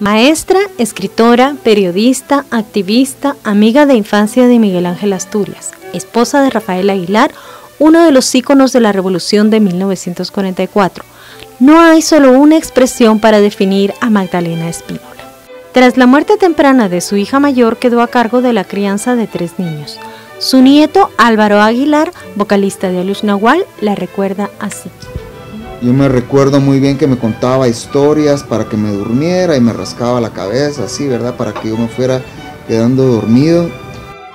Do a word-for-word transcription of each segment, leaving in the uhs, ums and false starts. Maestra, escritora, periodista, activista, amiga de infancia de Miguel Ángel Asturias, esposa de Rafael Aguilar, uno de los íconos de la Revolución de mil novecientos cuarenta y cuatro. No hay solo una expresión para definir a Magdalena Espínola. Tras la muerte temprana de su hija mayor, quedó a cargo de la crianza de tres niños. Su nieto, Álvaro Aguilar, vocalista de Alux Nawal, la recuerda así. Yo me recuerdo muy bien que me contaba historias para que me durmiera y me rascaba la cabeza, así, ¿verdad? Para que yo me fuera quedando dormido.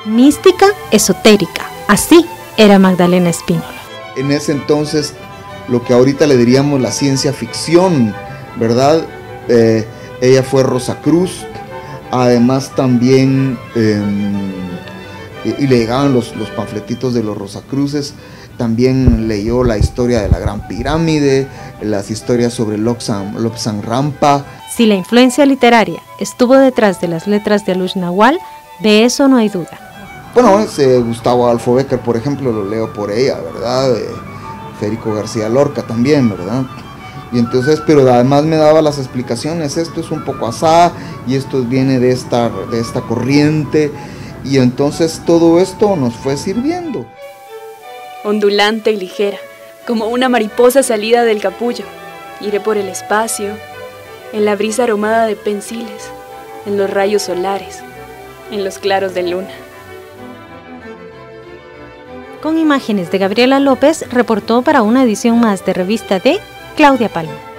Mística, esotérica, así era Magdalena Espínola. En ese entonces, lo que ahorita le diríamos la ciencia ficción, ¿verdad? Eh, ella fue Rosacruz, además también, eh, y le llegaban los, los panfletitos de los Rosacruces. También leyó la historia de la Gran Pirámide, las historias sobre Lobsang, Lobsang Rampa. Si la influencia literaria estuvo detrás de las letras de Alux Nawal, de eso no hay duda. Bueno, ese Gustavo Adolfo Becker, por ejemplo, lo leo por ella, ¿verdad? Eh, Federico García Lorca también, ¿verdad? Y entonces, pero además me daba las explicaciones, esto es un poco asá, y esto viene de esta, de esta corriente, y entonces todo esto nos fue sirviendo. Ondulante y ligera, como una mariposa salida del capullo, iré por el espacio, en la brisa aromada de pensiles, en los rayos solares, en los claros de luna. Con imágenes de Gabriela López, reportó para una edición más de Revista de Claudia Palma.